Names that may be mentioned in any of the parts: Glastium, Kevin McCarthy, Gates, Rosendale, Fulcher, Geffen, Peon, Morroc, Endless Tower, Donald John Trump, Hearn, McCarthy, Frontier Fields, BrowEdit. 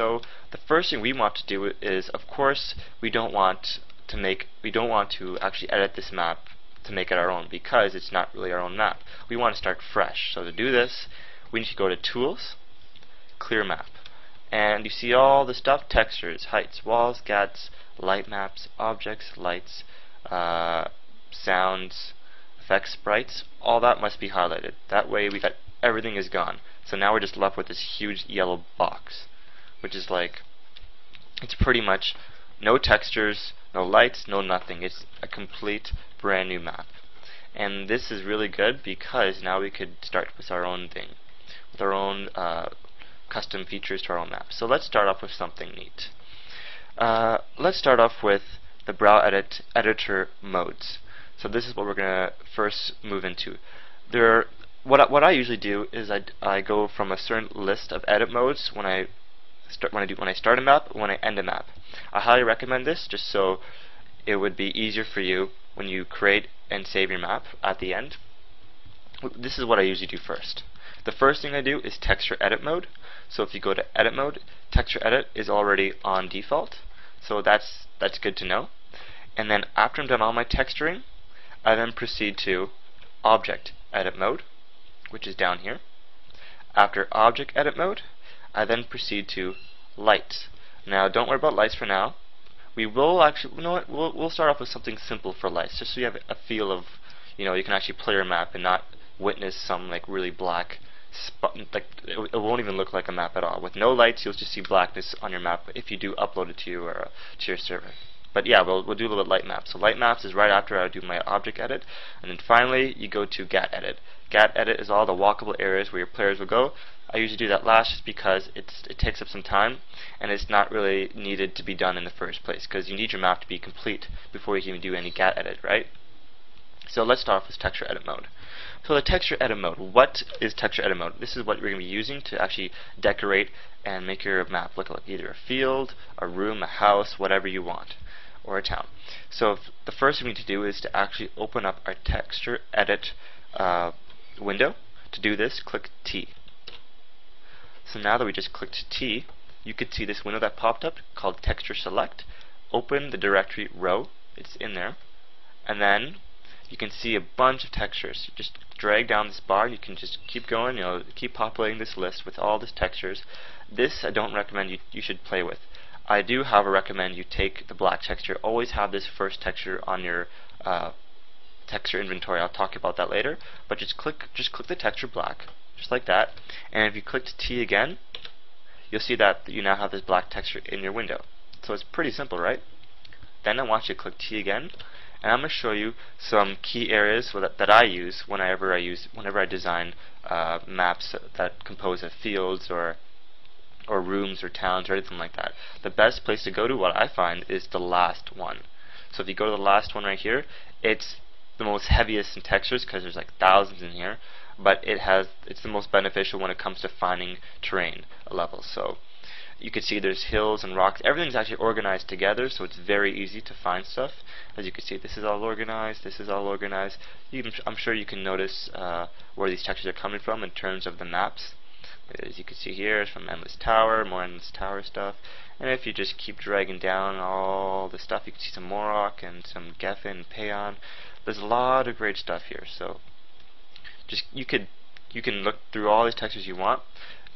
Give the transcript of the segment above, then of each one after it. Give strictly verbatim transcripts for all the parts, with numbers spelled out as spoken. So the first thing we want to do is, of course, we don't want to make we don't want to actually edit this map to make it our own, because it's not really our own map. We want to start fresh. So to do this, we need to go to Tools, Clear Map, and you see all the stuff: textures, heights, walls, gads, light maps, objects, lights, uh, sounds, effects, sprites. All that must be highlighted. That way, we got everything is gone. So now we're just left with this huge yellow box, which is like, it's pretty much no textures, no lights, no nothing. It's a complete brand new map. And this is really good because now we could start with our own thing, with our own uh, custom features to our own map. So let's start off with something neat. Uh, let's start off with the BrowEdit editor modes. So this is what we're gonna first move into. There are, what I, what I usually do is I, I go from a certain list of edit modes when I start when I do when I start a map, when I end a map. I highly recommend this just so it would be easier for you when you create and save your map at the end. This is what I usually do first. The first thing I do is texture edit mode. So if you go to edit mode, texture edit is already on default. So that's that's good to know. And then after I'm done all my texturing, I then proceed to object edit mode, which is down here. After object edit mode, I then proceed to lights. Now don't worry about lights for now. We will actually, you know what, we'll, we'll start off with something simple for lights, just so you have a feel of, you know, you can actually play your map and not witness some like really black spot, like it, it won't even look like a map at all. With no lights, you'll just see blackness on your map if you do upload it to you or uh, to your server. But yeah, we'll, we'll do a little bit light maps. So light maps is right after I do my object edit, and then finally you go to gat edit. Gat edit is all the walkable areas where your players will go. I usually do that last just because it's, it takes up some time and it's not really needed to be done in the first place, because you need your map to be complete before you can even do any gat edit, right? So let's start off with texture edit mode. So the texture edit mode, what is texture edit mode? This is what we're going to be using to actually decorate and make your map look like either a field, a room, a house, whatever you want, or a town. So if the first thing we need to do is to actually open up our texture edit uh, window. To do this, click T. So now that we just clicked T, you could see this window that popped up called Texture Select. Open the directory row, it's in there, and then you can see a bunch of textures. You just drag down this bar, you can just keep going, you know, keep populating this list with all these textures. This I don't recommend you, you should play with. I do, however, recommend you take the black texture. Always have this first texture on your uh, texture inventory. I'll talk about that later, but just click, just click the texture black, just like that, and if you clicked T again, you'll see that you now have this black texture in your window. So it's pretty simple, right? Then I want you to click T again, and I'm going to show you some key areas that, that I use whenever I use whenever I design uh, maps that compose of fields or or rooms or towns or anything like that. The best place to go to, what I find, is the last one. So if you go to the last one right here, it's the most heaviest in textures because there's like thousands in here, but it has it's the most beneficial when it comes to finding terrain levels. So you can see there's hills and rocks. Everything's actually organized together, so it's very easy to find stuff. As you can see, this is all organized, this is all organized. You can, I'm sure you can notice uh, where these textures are coming from in terms of the maps. As you can see here, it's from Endless Tower, more Endless Tower stuff. And if you just keep dragging down all the stuff, you can see some Morroc and some Geffen and Peon. There's a lot of great stuff here, so just you could you can look through all these textures you want.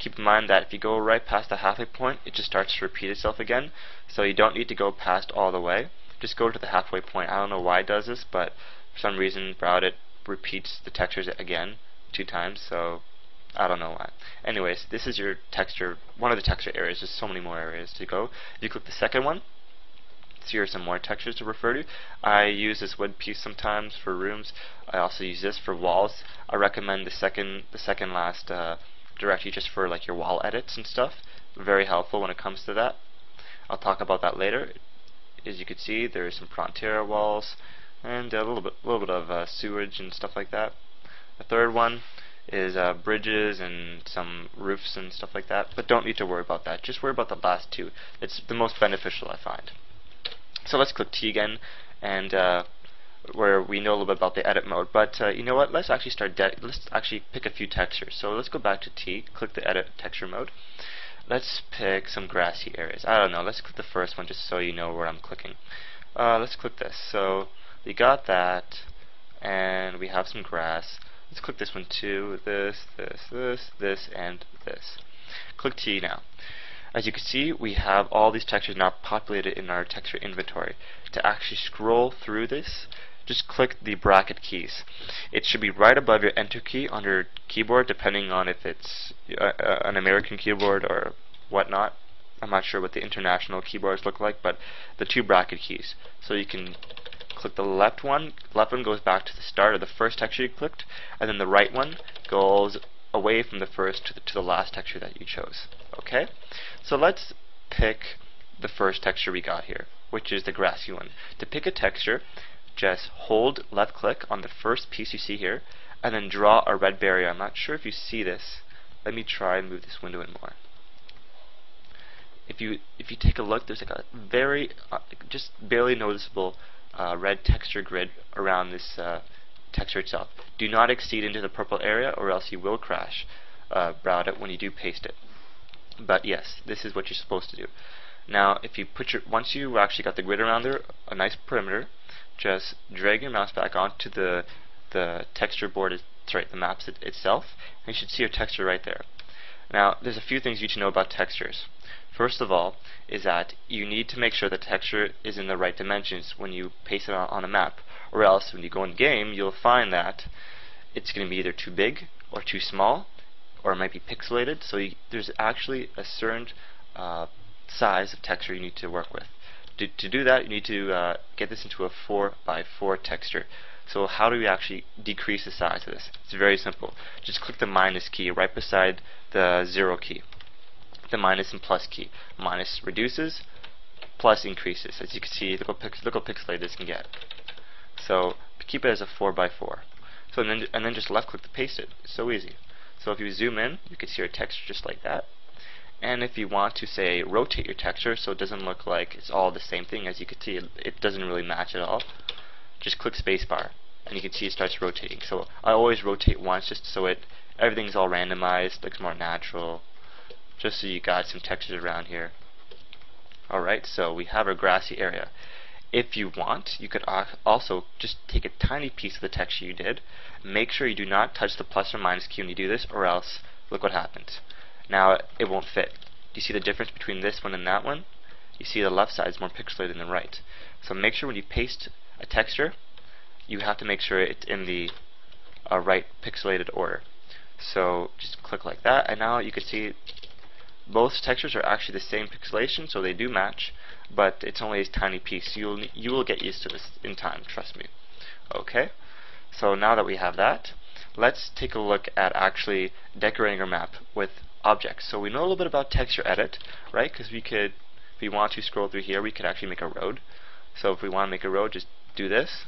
Keep in mind that if you go right past the halfway point, it just starts to repeat itself again. So you don't need to go past all the way. Just go to the halfway point. I don't know why it does this, but for some reason BrowEdit repeats the textures again two times, so I don't know why. Anyways, this is your texture, one of the texture areas. There's so many more areas to go. If you click the second one, here are some more textures to refer to. I use this wood piece sometimes for rooms. I also use this for walls. I recommend the second the second last uh, directory just for like your wall edits and stuff. Very helpful when it comes to that. I'll talk about that later. As you can see, there are some Frontier walls and a little bit little bit of uh, sewage and stuff like that. The third one is uh, bridges and some roofs and stuff like that. But don't need to worry about that. Just worry about the last two. It's the most beneficial, I find. So let's click T again, and uh, where we know a little bit about the edit mode. But uh, you know what? Let's actually start. De let's actually pick a few textures. So let's go back to T. Click the edit texture mode. Let's pick some grassy areas. I don't know, let's click the first one just so you know where I'm clicking. Uh, let's click this. So we got that, and we have some grass. Let's click this one too, this, this, this, this, and this. Click T now. As you can see, we have all these textures now populated in our texture inventory. To actually scroll through this, just click the bracket keys. It should be right above your enter key on your keyboard, depending on if it's uh, uh, an American keyboard or whatnot. I'm not sure what the international keyboards look like, but the two bracket keys. So you can click the left one. Left one goes back to the start of the first texture you clicked, and then the right one goes away from the first to the, to the last texture that you chose. Okay? So let's pick the first texture we got here, which is the grassy one. To pick a texture, just hold left click on the first piece you see here and then draw a red barrier. I'm not sure if you see this. Let me try and move this window in more. If you if you take a look, there's like a very uh, just barely noticeable uh, red texture grid around this uh, texture itself. Do not exceed into the purple area or else you will crash uh, BrowEdit when you do paste it. But yes, this is what you're supposed to do. Now, if you put your once you actually got the grid around there, a nice perimeter, just drag your mouse back onto the the texture board, sorry, the maps it, itself, and you should see your texture right there. Now, there's a few things you need to know about textures. First of all, is that you need to make sure the texture is in the right dimensions when you paste it on, on a map, or else when you go in game, you'll find that it's going to be either too big or too small, or it might be pixelated. So you, there's actually a certain uh, size of texture you need to work with. To, to do that, you need to uh, get this into a four by four texture. So how do we actually decrease the size of this? It's very simple. Just click the minus key right beside the zero key, the minus and plus key. Minus reduces, plus increases. As you can see, look how, pix look how pixelated this can get. So keep it as a four by four. So and then, and then just left click to paste it. It's so easy. So if you zoom in, you can see your texture just like that. And if you want to, say, rotate your texture so it doesn't look like it's all the same thing, as you can see, it, it doesn't really match at all, just click spacebar, and you can see it starts rotating. So I always rotate once just so it everything's all randomized, looks more natural, just so you got some textures around here. Alright, so we have our grassy area. If you want, you could also just take a tiny piece of the texture you did. Make sure you do not touch the plus or minus key when you do this, or else, look what happens. Now it won't fit. Do you see the difference between this one and that one? You see the left side is more pixelated than the right. So make sure when you paste a texture, you have to make sure it's in the uh, right pixelated order. So just click like that, and now you can see both textures are actually the same pixelation, so they do match, but it's only a tiny piece. You'll, you will get used to this in time, trust me. Okay, so now that we have that, let's take a look at actually decorating our map with objects. So we know a little bit about texture edit, right? Because we could, if we want to scroll through here, we could actually make a road. So if we want to make a road, just do this.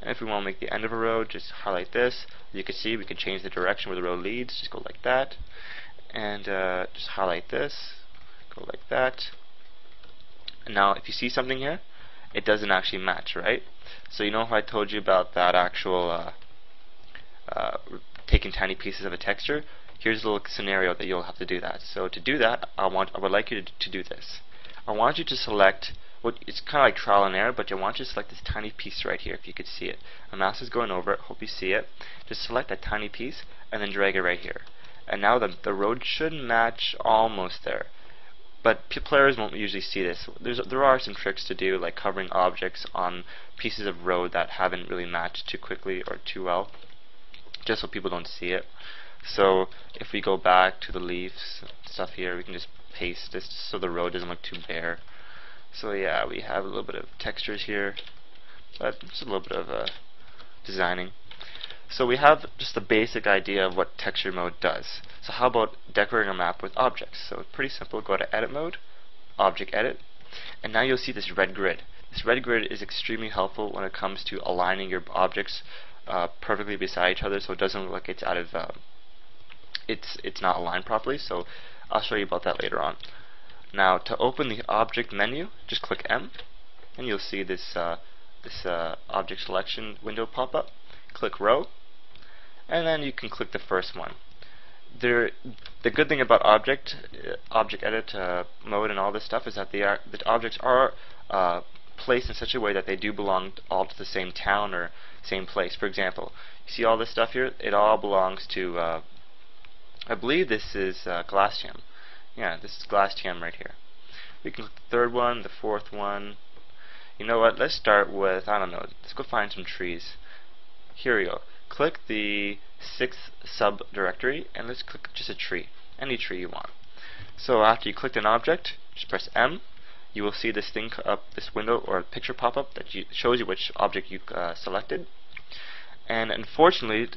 And if we want to make the end of a road, just highlight this. You can see we can change the direction where the road leads. Just go like that, and uh, just highlight this. Go like that. And now, if you see something here, it doesn't actually match, right? So you know how I told you about that actual uh, uh, taking tiny pieces of a texture. Here's a little scenario that you'll have to do that. So to do that, I want I would like you to, to do this. I want you to select what it's kind of like trial and error, but I want you to select this tiny piece right here if you could see it. My mouse is going over it. Hope you see it. Just select that tiny piece and then drag it right here. And now the the road should match almost there. But players won't usually see this. There's there are some tricks to do, like covering objects on pieces of road that haven't really matched too quickly or too well, just so people don't see it. So if we go back to the leaves stuff here, we can just paste this just so the road doesn't look too bare. So yeah, we have a little bit of textures here, but just a little bit of uh, designing. So we have just the basic idea of what texture mode does. So how about decorating a map with objects? So pretty simple, go to edit mode, object edit, and now you'll see this red grid. This red grid is extremely helpful when it comes to aligning your objects uh, perfectly beside each other so it doesn't look like it's out of um, It's, it's not aligned properly, so I'll show you about that later on. Now, to open the object menu, just click M, and you'll see this, uh, this uh, object selection window pop up. Click row, and then you can click the first one. there, the good thing about object object edit uh, mode and all this stuff is that the uh, the objects are uh, placed in such a way that they do belong all to the same town or same place. For example, you see all this stuff here, it all belongs to uh, I believe this is uh, Glastium. Yeah, this is Glastium right here. We can click the third one, the fourth one. You know what, let's start with, I don't know, let's go find some trees. Here we go. Click the sixth subdirectory and let's click just a tree, any tree you want. So after you clicked an object, just press M. You will see this thing up, this window or picture pop up that you, shows you which object you uh, selected. And unfortunately,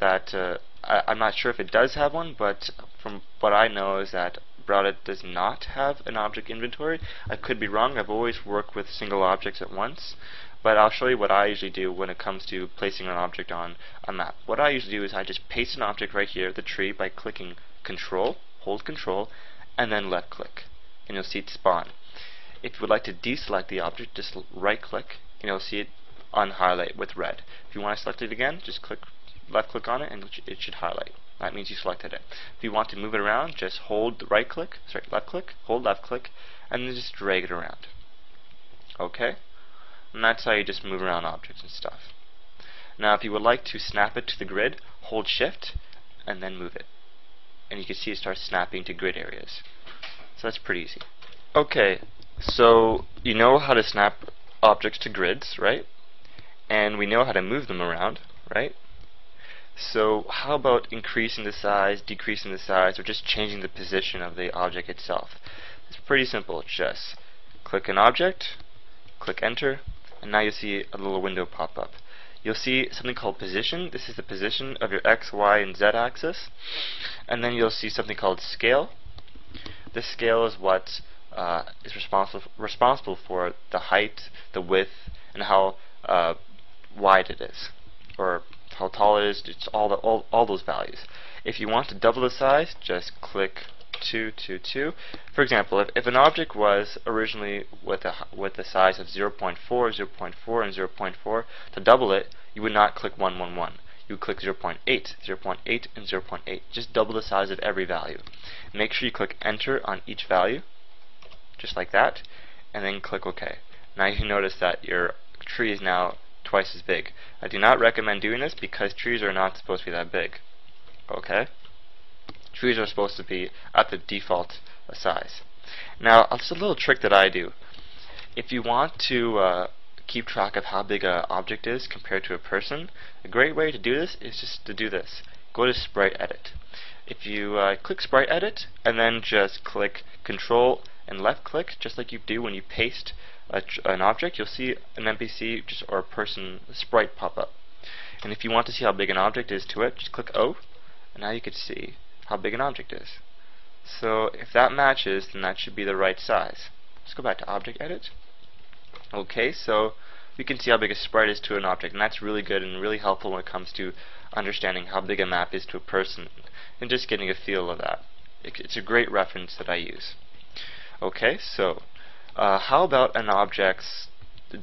that uh, I, I'm not sure if it does have one, but from what I know is that BrowEdit does not have an object inventory. I could be wrong. I've always worked with single objects at once, but I'll show you what I usually do when it comes to placing an object on a map. What I usually do is I just paste an object right here, the tree, by clicking Control, hold Control, and then left click, and you'll see it spawn. If you would like to deselect the object, just right click, and you'll see it on highlight with red. If you want to select it again, just click left click on it, and it should highlight. That means you selected it. If you want to move it around, just hold right click, sorry, left click, hold left click, and then just drag it around. Okay? And that's how you just move around objects and stuff. Now if you would like to snap it to the grid, hold shift, and then move it. And you can see it starts snapping to grid areas. So that's pretty easy. Okay, so you know how to snap objects to grids, right? And we know how to move them around, right? So how about increasing the size, decreasing the size, or just changing the position of the object itself? It's pretty simple. Just click an object, click enter, and now you see a little window pop up. You'll see something called position. This is the position of your X, Y, and Z axis. And then you'll see something called scale. This scale is what uh, is responsible responsible for the height, the width, and how uh, wide it is, or how tall it is, it's all, the, all, all those values. If you want to double the size, just click two two two. For example, if, if an object was originally with a, with a size of zero point four, zero point four, and zero point four, to double it, you would not click one one one. You would click zero point eight, zero point eight, and zero point eight. Just double the size of every value. Make sure you click enter on each value, just like that, and then click OK. Now you can notice that your tree is now twice as big. I do not recommend doing this because trees are not supposed to be that big. Okay? Trees are supposed to be at the default size. Now, it's a little trick that I do. If you want to uh, keep track of how big an object is compared to a person, a great way to do this is just to do this. Go to Sprite Edit. If you uh, click Sprite Edit and then just click Control and left click, just like you do when you paste a tr an object, you'll see an N P C just, or a person sprite pop up. And if you want to see how big an object is to it, just click O, and now you can see how big an object is. So if that matches, then that should be the right size. Let's go back to Object Edit. Okay, so we can see how big a sprite is to an object, and that's really good and really helpful when it comes to understanding how big a map is to a person and just getting a feel of that. It, it's a great reference that I use. Okay, so uh, how about an object's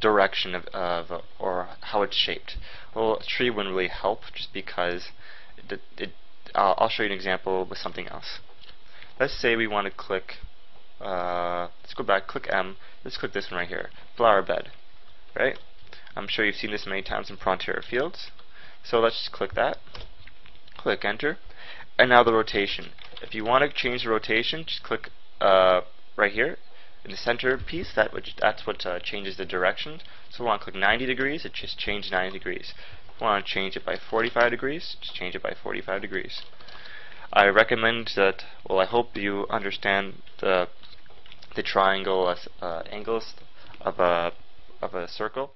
direction of, of or how it's shaped? Well, a tree wouldn't really help just because it, it, uh, I'll show you an example with something else. Let's say we want to click, uh, let's go back, click M, let's click this one right here, flower bed, right? I'm sure you've seen this many times in Frontier Fields. So let's just click that, click enter, and now the rotation. If you want to change the rotation, just click uh, right here in the center piece, that which, that's what uh, changes the direction. So we want to click ninety degrees, it just changed ninety degrees. If we want to change it by forty-five degrees, just change it by forty-five degrees. I recommend that, well, I hope you understand the, the triangle uh, uh, angles of a, of a circle.